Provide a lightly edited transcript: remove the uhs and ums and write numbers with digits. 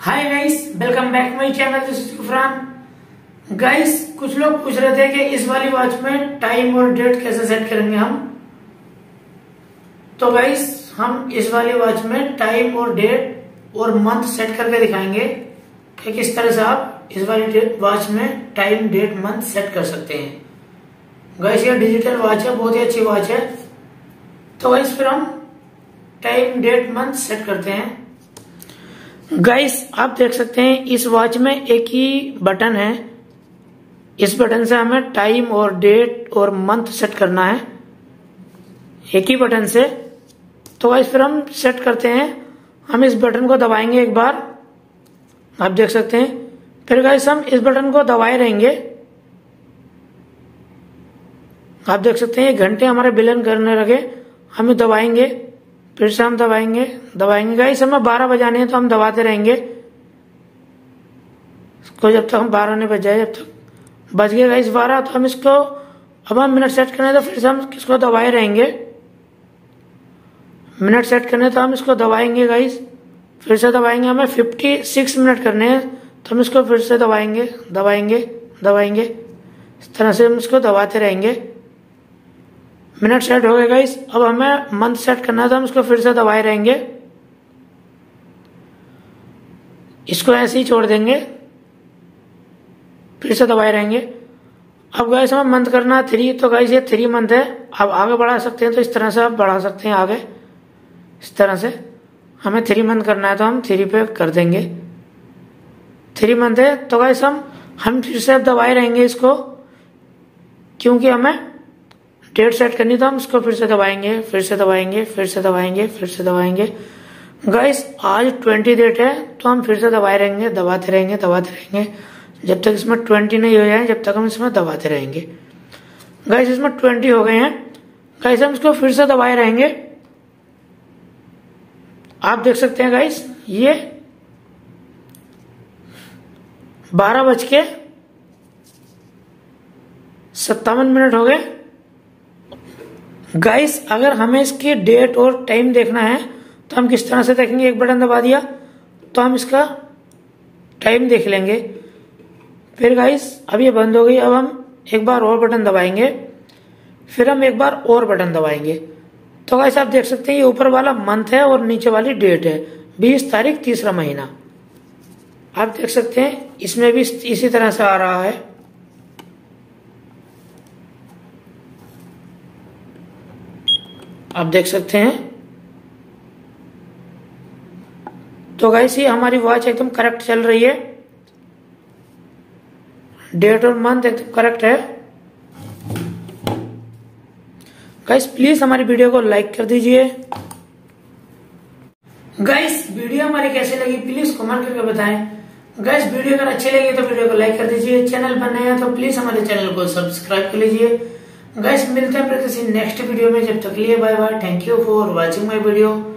Hi guys, welcome back my channel. This is Kufran. Guys, कुछ लोग पूछ रहे थे कि इस वाली वॉच में टाइम और डेट कैसे सेट करेंगे हम। तो गाइस, हम इस वाली वॉच में टाइम और डेट और मंथ सेट करके दिखाएंगे कि किस तरह से आप इस वाली वॉच में टाइम, डेट, मंथ सेट कर सकते हैं। गाइस, ये डिजिटल वॉच है, बहुत ही अच्छी वॉच है। तो गाइस, फिर हम टाइम, डेट, मंथ सेट करते हैं। गाइस, आप देख सकते हैं इस वॉच में एक ही बटन है। इस बटन से हमें टाइम और डेट और मंथ सेट करना है, एक ही बटन से। तो गाइस, फिर हम सेट करते हैं। हम इस बटन को दबाएंगे एक बार, आप देख सकते हैं। फिर गाइस, हम इस बटन को दबाए रहेंगे, आप देख सकते हैं। घंटे हमारे बिलन करने लगे। हम दबाएंगे, फिर से हम दबाएंगे। गाइस, हमें 12 बजाने हैं तो हम दबाते रहेंगे इसको, जब तक हम 12 नहीं बजाए, जब तक बज गए। गाइस, 12 तो हम इसको, अब हम मिनट सेट करने, तो फिर से हम किसको दबाए रहेंगे। मिनट सेट करने तो हम इसको दबाएंगे। गाइस, फिर से दबाएंगे। हमें 56 मिनट करने हैं तो हम इसको फिर से दबाएंगे। इस तरह से हम इसको दबाते रहेंगे। मिनट सेट हो गए। गाइस, अब हमें मंथ सेट करना है तो हम इसको फिर से दबाए रहेंगे। इसको ऐसे ही छोड़ देंगे, फिर से दबाए रहेंगे। अब गाइस, हमें मंथ करना है 3, तो गाइस ये 3 मंथ है। आप आगे बढ़ा सकते हैं, तो इस तरह से आप बढ़ा सकते हैं आगे। इस तरह से हमें 3 मंथ करना है तो हम 3 पे कर देंगे। 3 मंथ है तो गाइस हम फिर से दबाए रहेंगे इसको, क्योंकि हमें डेट सेट करनी, तो हम इसको फिर से दबाएंगे, फिर से दबाएंगे। गाइस, आज 20 डेट है तो हम फिर से दबाते रहेंगे जब तक इसमें 20 नहीं हो जाए, जब तक हम इसमें दबाते रहेंगे। गाइस, इसमें 20 हो गए हैं। गाइस, हम इसको फिर से दबाए रहेंगे, आप देख सकते हैं। गाइस, ये 12:57 हो गए। गाइस, अगर हमें इसके डेट और टाइम देखना है तो हम किस तरह से देखेंगे। एक बटन दबा दिया तो हम इसका टाइम देख लेंगे। फिर गाइस, अब ये बंद हो गई। अब हम एक बार और बटन दबाएंगे, फिर हम एक बार और बटन दबाएंगे। तो गाइस, आप देख सकते हैं ये ऊपर वाला मंथ है और नीचे वाली डेट है, 20 तारीख, 3रा महीना। आप देख सकते हैं इसमें भी इसी तरह से आ रहा है। आप देख सकते हैं। तो गाइस, ये हमारी वॉच एकदम करेक्ट चल रही है। डेट और मंथ एकदम करेक्ट है। गाइस, प्लीज हमारी वीडियो को लाइक कर दीजिए। गाइस, वीडियो हमारी कैसी लगी प्लीज कमेंट करके बताएं। गाइस, वीडियो अगर अच्छी लगी तो वीडियो को लाइक कर दीजिए। चैनल पर नए हैं तो प्लीज हमारे चैनल को सब्सक्राइब कर लीजिए। गाइस, मिलते हैं फिर किसी नेक्स्ट वीडियो में। जब तक के लिए bye bye. Thank you for watching my video.